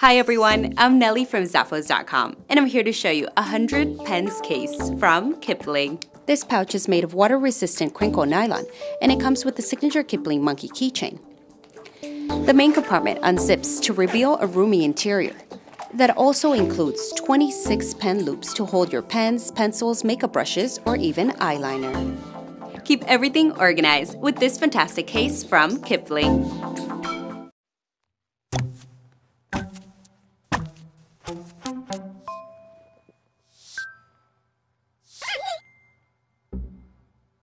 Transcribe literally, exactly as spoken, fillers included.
Hi everyone, I'm Nelly from Zappos dot com, and I'm here to show you a one hundred pence case from Kipling. This pouch is made of water-resistant crinkle nylon, and it comes with the signature Kipling monkey keychain. The main compartment unzips to reveal a roomy interior that also includes twenty-six pen loops to hold your pens, pencils, makeup brushes, or even eyeliner. Keep everything organized with this fantastic case from Kipling.